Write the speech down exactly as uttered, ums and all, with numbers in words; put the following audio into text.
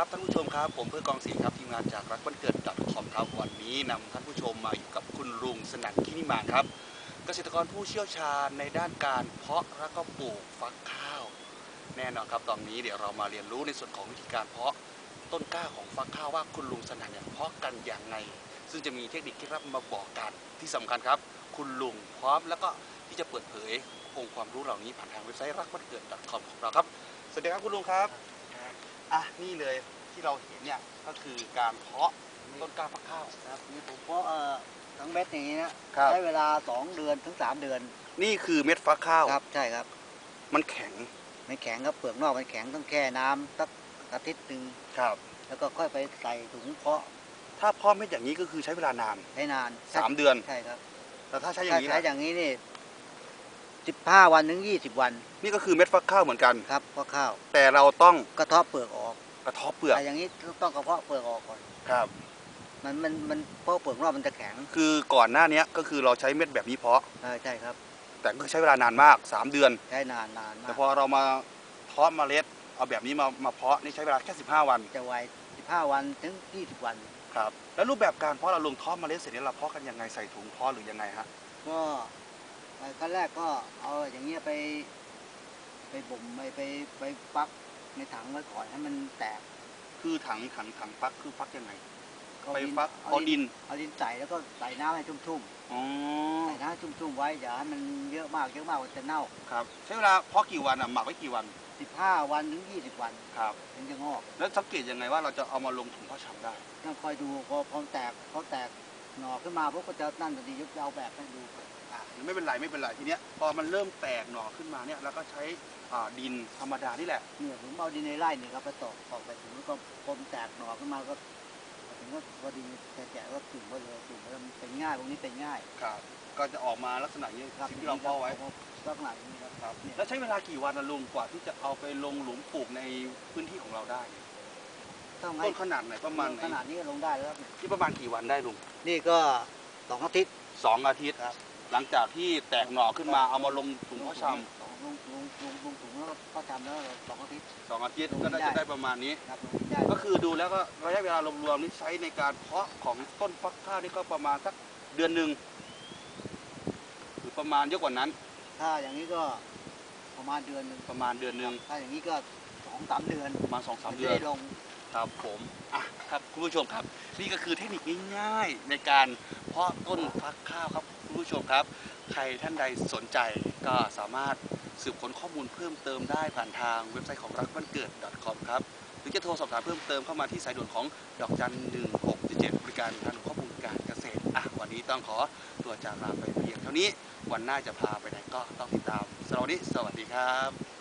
ครับท่านผู้ชมครับผมเพื่อกองศรีครับทีมงานจากรักวันเกิด .com ครับวันนี้นำท่านผู้ชมมาอยู่กับคุณลุงสนั่นคินิมานครับเกษตรกรผู้เชี่ยวชาญในด้านการเพาะและก็ปลูกฟักข้าวแน่นอนครับตอนนี้เดี๋ยวเรามาเรียนรู้ในส่วนของวิธีการเพาะต้นกล้าของฟักข้าวว่าคุณลุงสนั่นเนี่ยเพาะกันอย่างไรซึ่งจะมีเทคนิคที่รับมาบอกกันที่สำคัญครับคุณลุงพร้อมแล้วก็ที่จะเปิดเผยองค์ความรู้เหล่านี้ผ่านทางเว็บไซต์รักวันเกิด .com ของเราครับสวัสดีครับคุณลุงครับอ่ะนี่เลยที่เราเห็นเนี่ยก็คือการเพาะต้นกล้าฟักข้าวครับนี่ผมเพาะทั้งเม็ดอย่างนี้นะใช้เวลาสองเดือนถึงสามเดือนนี่คือเม็ดฟักข้าวครับใช่ครับมันแข็งมันแข็งครับเปลือกนอกมันแข็งต้องแช่น้ำสักอาทิตย์หนึ่งครับแล้วก็ค่อยไปใส่ถุงเพาะถ้าเพาะเม็ดอย่างนี้ก็คือใช้เวลานานใช้นานสามเดือนใช่ครับแต่ถ้าใช้อย่างนี้ใช้อย่างนี้นี่สิบห้าวันถึงยี่สิบวันนี่ก็คือเม็ดฟักข้าวเหมือนกันครับฟักข้าวแต่เราต้องกระเทาะเปลือกออกกระเทาะเปลือกอย่างนี้ต้องกระเทาะเปลือกออกก่อนครับมันมันมันเพราะเปลือกรอบมันจะแข็งคือก่อนหน้านี้ก็คือเราใช้เม็ดแบบนี้เพาะใช่ครับแต่ก็ใช้เวลานานมากสามเดือนใช่นานนานมากแต่พอเรามาเพาะเมล็ดเอาแบบนี้มามาเพาะนี่ใช้เวลาแค่สิบห้าวันจะไวสิบห้าวันถึงยี่สิบวันครับแล้วรูปแบบการเพาะเราลงทอดเมล็ดเสร็จแล้วเราเพาะกันยังไงใส่ถุงเพาะหรือยังไงฮะก็ขั้นแรกก็เอาอย่างเงี้ยไปไปบ่มไปไปไปฟักในถังไว้ก่อนให้มันแตกคือถังถังถังฟักคือฟักยังไงไปฟักเอาดินเอาดินใส่แล้วก็ใส่น้ำให้ชุ่มๆอ๋อใส่น้ำชุ่มๆไว้อย่าให้มันเยอะมากเยอะมากมันจะเน่าครับใช้เวลาเพาะกี่วันอ่ะหมักไว้กี่วันสิบห้าวันถึงยี่สิบวันครับถึงจะงอกแล้วสังเกตยังไงว่าเราจะเอามาลงถุงเพาะชำได้ต้องคอยดูพอพอแตกพอแตกหน่อขึ้นมาพวกก็จะนั่นดีจะเอาแบบให้ดูไม่เป็นไรไม่เป็นไรทีเนี้ยพอมันเริ่มแตกหน่อขึ้นมาเนี่ยเราก็ใช้ดินธรรมดานี่แหละเนี่ยผมเอาดินในไร่เนี่ยครับไปตอกตอกไปถึงก็พอแตกหน่อขึ้นมาก็ถึงก็พอดีแฉะก็ถึงก็เลยถึงก็เป็นง่ายตรงนี้เป็นง่ายครับก็จะออกมาลักษณะนี้สิ่งที่เราเพาะไว้ลักษณะนี้ครับแล้วใช้เวลากี่วันนะลุงกว่าที่จะเอาไปลงหลุมปลูกในพื้นที่ของเราได้ต้นขนาดไหนประมาณไหนขนาดนี้ลงได้แล้วที่ประมาณกี่วันได้ลุงนี่ก็สองอาทิตย์สองอาทิตย์ครับหลังจากที่แตกหน่อขึ้นมาเอามาลงถุงเพาะชำลงลงลงลงถุงแล้วก็ทำแล้วสองอาทิตย์สองอาทิตย์ก็ได้ได้ประมาณนี้ก็คือดูแล้วก็ระยะเวลารวมๆนี่ใช้ในการเพาะของต้นฟักข้าวนี่ก็ประมาณสักเดือนหนึ่งหรือประมาณเยอะกว่านั้นถ้าอย่างนี้ก็ประมาณเดือนหนึ่งประมาณเดือนหนึ่งถ้าอย่างนี้ก็สองสามเดือนประมาณสองสามเดือนได้ลงครับผมอ่ะครับคุณผู้ชมครับนี่ก็คือเทคนิคง่ายๆในการเพาะต้นฟักข้าวครับคุณผู้ชมครับใครท่านใดสนใจก็สามารถสืบค้นข้อมูลเพิ่มเติมได้ผ่านทางเว็บไซต์ของรักวันเกิด .com ครับหรือจะโทรสอบถามเพิ่มเติมเข้ามาที่สายด่วนของดอกจันหนึ่งหกเจ็ดบริการทางข้อมูลการเกษตรอ่ะวันนี้ต้องขอตัวจากลาไปเพียงเท่านี้วันหน้าจะพาไปไหนก็ต้องติดตามสวัสดีครับ